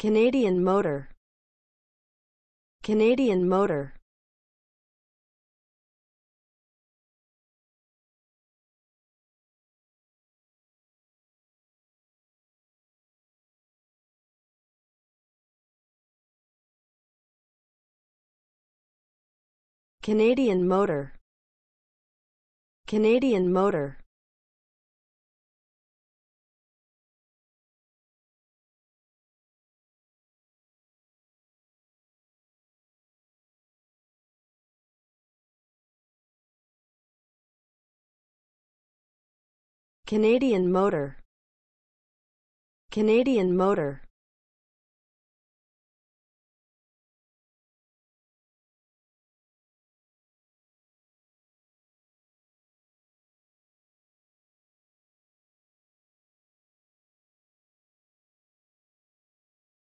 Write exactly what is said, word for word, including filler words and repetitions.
Canadian Motor, Canadian Motor. Canadian Motor, Canadian Motor. Canadian Motor, Canadian Motor.